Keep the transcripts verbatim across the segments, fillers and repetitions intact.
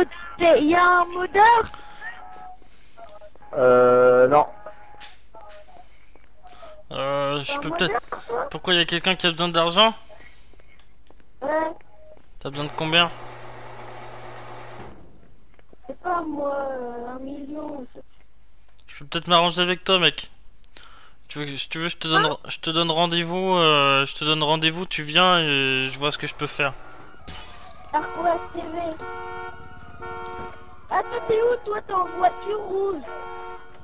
mod... Il y a un modeur? Euh... Non. Euh... Je peux peut-être... Pourquoi il y a quelqu'un qui a besoin d'argent? Ouais. T'as besoin de combien? Je sais pas moi... Un million... Je peux peut-être m'arranger avec toi, mec. Tu veux, si tu veux, je te donne, je te donne rendez-vous, euh, je te donne rendez-vous, tu viens et je vois ce que je peux faire. Attends, t'es où toi? T'es en voiture rouge?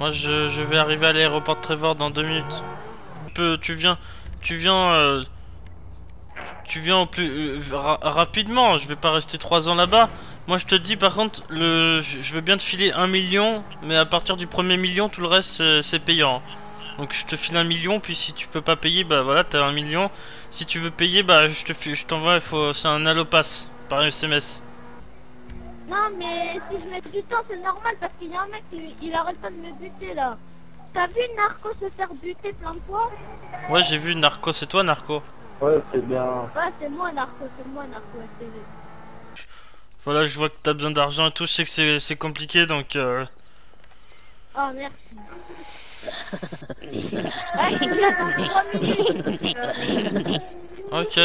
Moi, je, je vais arriver à l'aéroport Trevor dans deux minutes. Tu peux, tu viens, tu viens, euh, tu viens au plus euh, ra rapidement. Je vais pas rester trois ans là-bas. Moi, je te dis, par contre, le, je veux bien te filer un million, mais à partir du premier million, tout le reste, c'est payant. Donc je te file un million, puis si tu peux pas payer, bah voilà, t'as un million. Si tu veux payer, bah je te je t'envoie, faut... c'est un allopass, par S M S. Non mais si je mets du temps, c'est normal, parce qu'il y a un mec, il, il arrête pas de me buter là. T'as vu Narco se faire buter plein de fois? Ouais, j'ai vu Narco, c'est toi Narco? Ouais, c'est bien. Ouais, c'est moi Narco, c'est moi Narco, S T V. Voilà, je vois que t'as besoin d'argent et tout, je sais que c'est compliqué, donc... Euh... Oh, merci. Ok.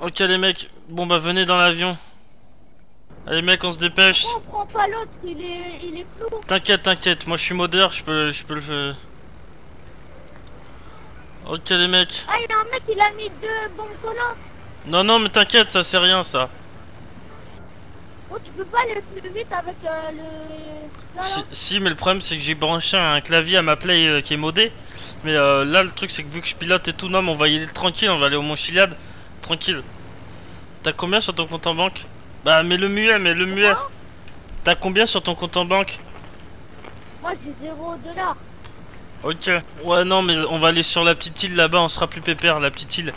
Ok les mecs, bon bah venez dans l'avion. Allez mecs, on se dépêche. On prend pas l'autre, il est, il est flou. T'inquiète, t'inquiète, moi je suis modeur, je peux, je peux le faire. Ok les mecs. Ah il y a un mec, il a mis deux bombes collantes. Non non mais t'inquiète, ça c'est rien ça. Oh, tu peux pas aller plus vite avec euh, le... Si, si, mais le problème c'est que j'ai branché un clavier à ma play euh, qui est modé. Mais euh, là le truc c'est que vu que je pilote et tout, non mais on va y aller tranquille, on va aller au Mont Chiliade. Tranquille. T'as combien sur ton compte en banque? Bah mais le muet, mais le muet. T'as combien sur ton compte en banque? Moi j'ai zéro dollar. Ok. Ouais non mais on va aller sur la petite île là-bas, on sera plus pépère, la petite île.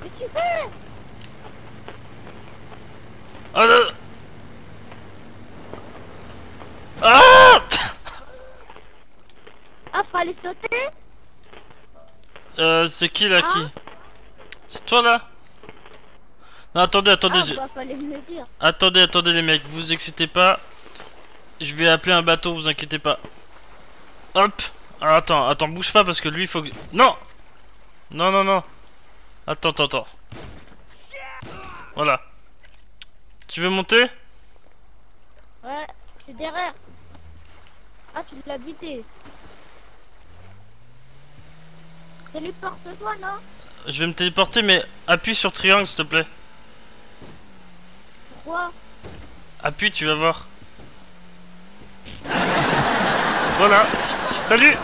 Mais tu fais... Ah là... Ah, ah fallait sauter. Euh c'est qui là, ah qui? C'est toi là? Non attendez, attendez, ah, bah, fallait me le dire. Attendez, attendez les mecs, vous excitez pas. Je vais appeler un bateau, vous inquiétez pas. Hop. Alors, attends, attends, bouge pas parce que lui il faut que... Non. Non non non. Attends, attends, attends. Voilà. Tu veux monter? Ouais. C'est derrière. Ah, tu l'as buté. Téléporte-toi, non? Je vais me téléporter, mais appuie sur triangle, s'il te plaît. Pourquoi? Appuie, tu vas voir. Voilà. Salut.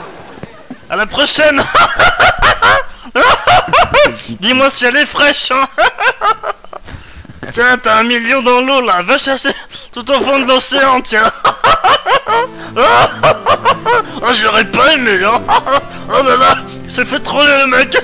À la prochaine. Dis-moi si elle est fraîche, hein. Tiens, t'as un million dans l'eau là, va chercher tout au fond de l'océan, tiens. Oh, j'aurais pas aimé, hein. Oh là là, il s'est fait troller le mec.